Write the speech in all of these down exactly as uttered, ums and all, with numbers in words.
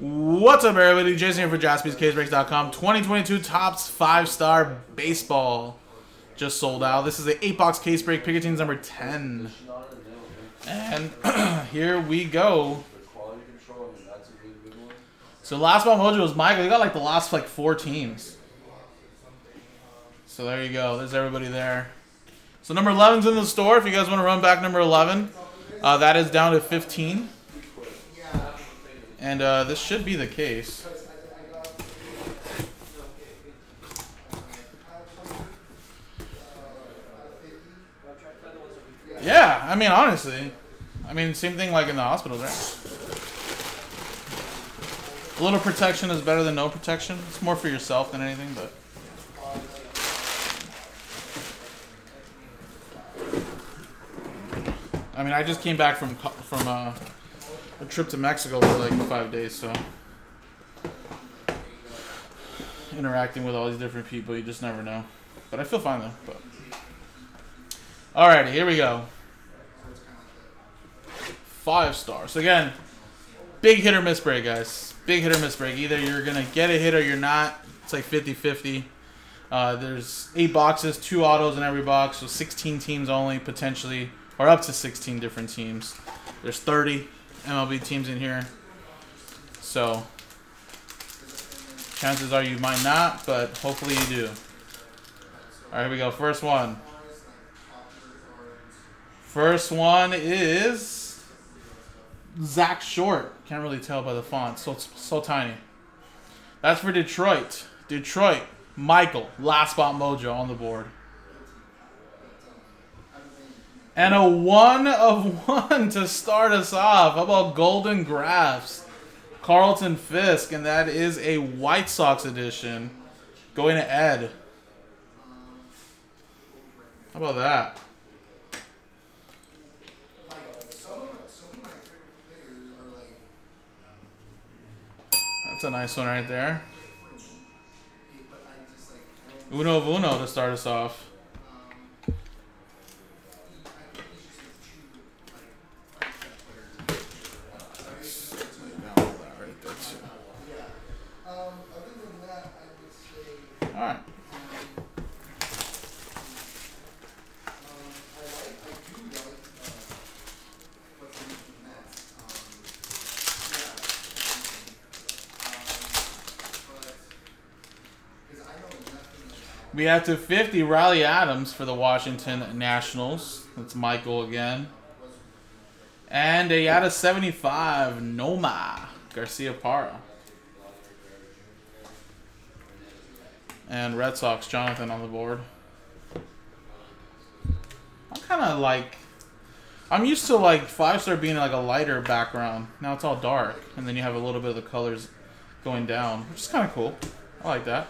What's up, everybody? Jason here for Jaspys Case Breaks dot com. twenty twenty-two Topps Five Star Baseball just sold out. This is the eight box case break. Pickertines number ten. And here we go. So last one Mojo was Michael. He got like the last like four teams. So there you go. There's everybody there. So number eleven's in the store. If you guys want to run back number eleven, uh, that is down to fifteen. And uh, this should be the case. Yeah, I mean, honestly. I mean, same thing like in the hospitals, right? A little protection is better than no protection. It's more for yourself than anything, but... I mean, I just came back from... from uh, a trip to Mexico for like five days, so interacting with all these different people, you just never know. But I feel fine though. But alrighty, here we go. Five stars. So again, big hit or miss break, guys. Big hit or miss break. Either you're gonna get a hit or you're not. It's like fifty fifty. Uh, there's eight boxes, two autos in every box, so sixteen teams only potentially, or up to sixteen different teams. There's thirty. M L B teams in here, so chances are you might not, but hopefully you do. All right, here we go. First one. First one is Zach Short. Can't really tell by the font, so so tiny. That's for Detroit. Detroit. Michael, last spot Mojo on the board. And a one of one to start us off. How about Golden Graphs? Carlton Fisk, and that is a White Sox edition. Going to Ed. How about that? That's a nice one right there. Uno of uno to start us off. We have to fifty, Riley Adams for the Washington Nationals. That's Michael again. And a out of seventy-five, Noma Garcia Parra. And Red Sox, Jonathan on the board. I'm kind of like... I'm used to like five star being like a lighter background. Now it's all dark. And then you have a little bit of the colors going down. Which is kind of cool. I like that.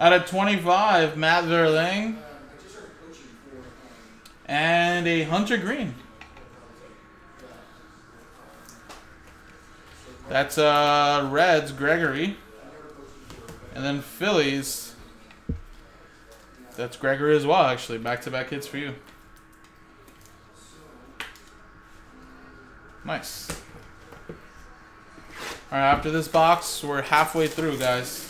Out of twenty-five, Matt Verling. And a Hunter Green. That's uh, Reds, Gregory. And then Phillies. That's Gregory as well, actually. Back-to-back hits for you. Nice. All right, after this box, we're halfway through, guys.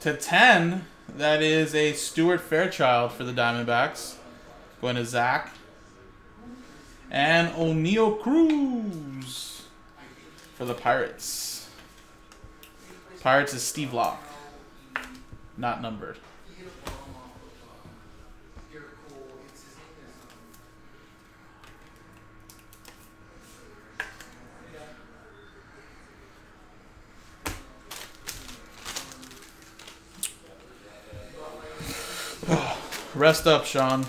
To ten, that is a Stuart Fairchild for the Diamondbacks. Going to Zach. And O'Neill Cruz for the Pirates. Pirates is Steve Locke. Not numbered. Rest up, Sean.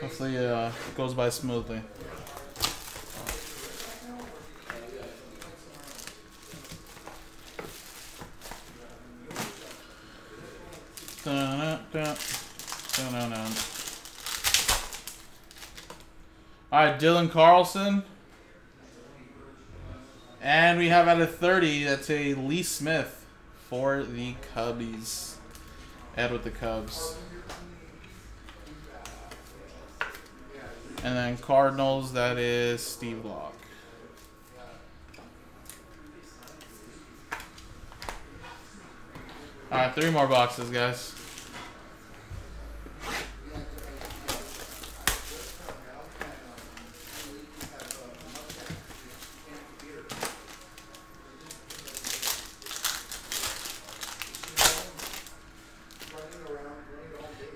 Hopefully it uh, goes by smoothly. Dun, dun, dun, dun, dun. All right, Dylan Carlson. And we have out of thirty, that's a Lee Smith for the Cubbies. Ed with the Cubs. And then Cardinals, that is Steve Locke. All right, three more boxes, guys.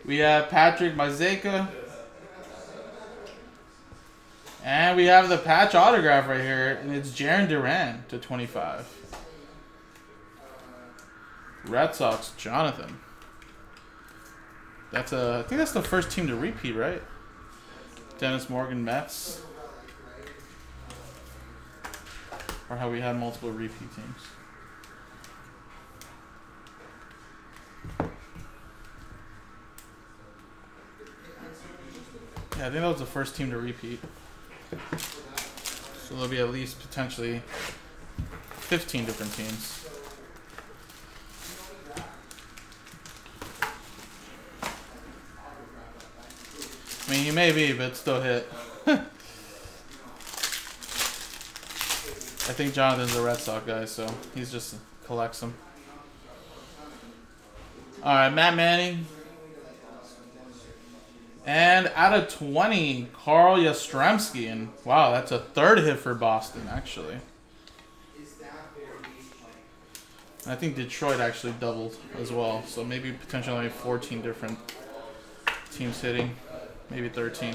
We have Patrick Mazeka. And we have the patch autograph right here. And it's Jaron Duran to twenty-five. Red Sox, Jonathan. That's a, I think that's the first team to repeat, right? Dennis Morgan, Mets. Or how we had multiple repeat teams. Yeah, I think that was the first team to repeat. So there'll be at least potentially fifteen different teams. I mean, you may be, but it's still hit. I think Jonathan's a Red Sox guy, so he's just collects them. All right, Matt Manning. And out of twenty, Carl Yastrzemski. And wow, that's a third hit for Boston, actually. And I think Detroit actually doubled as well. So maybe potentially fourteen different teams hitting. Maybe thirteen.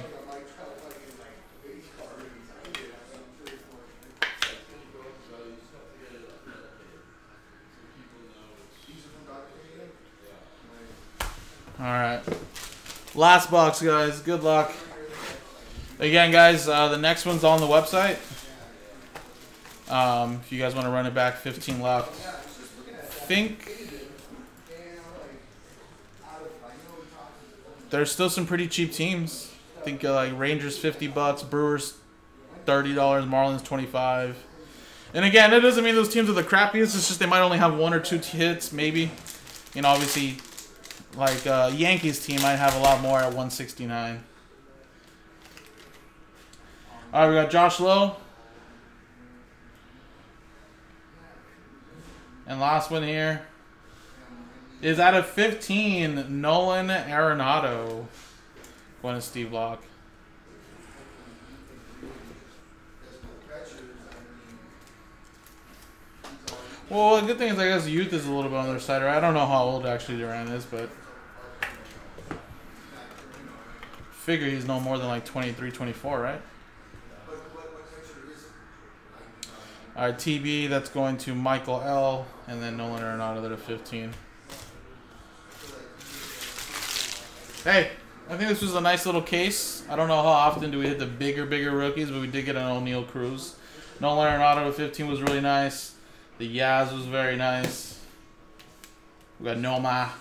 All right. Last box, guys. Good luck. Again, guys, uh, the next one's on the website. Um, if you guys want to run it back, fifteen left. Think there's still some pretty cheap teams. I think uh, like Rangers fifty bucks, Brewers thirty dollars, Marlins twenty-five. And again, that doesn't mean those teams are the crappiest. It's just they might only have one or two hits, maybe. You know, obviously. Like, uh, Yankees team might have a lot more at one sixty-nine. All right, we got Josh Lowe. And last one here is out of fifteen, Nolan Arenado. Going to Steve Locke. Well, the good thing is, I guess, youth is a little bit on their side. Right? I don't know how old, actually, Duran is, but... figure he's no more than like twenty-three, twenty-four, right? All right, T B, that's going to Michael L, and then Nolan Arenado there to fifteen. Hey, I think this was a nice little case. I don't know how often do we hit the bigger, bigger rookies, but we did get an O'Neill Cruz. Nolan Arenado to fifteen was really nice. The Yaz was very nice. We got Noma.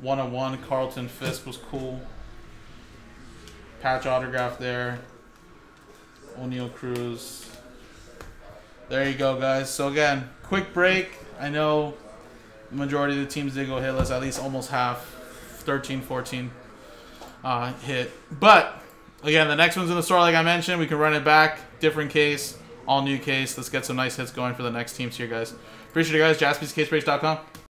one oh one. Carlton Fisk was cool. Patch autograph there. O'Neill Cruz. There you go, guys. So, again, quick break. I know the majority of the teams did go hitless, at least almost half, thirteen, fourteen uh, hit. But, again, the next one's in the store, like I mentioned. We can run it back, different case, all new case. Let's get some nice hits going for the next teams here, guys. Appreciate it, guys. Jaspys Case Breaks dot com.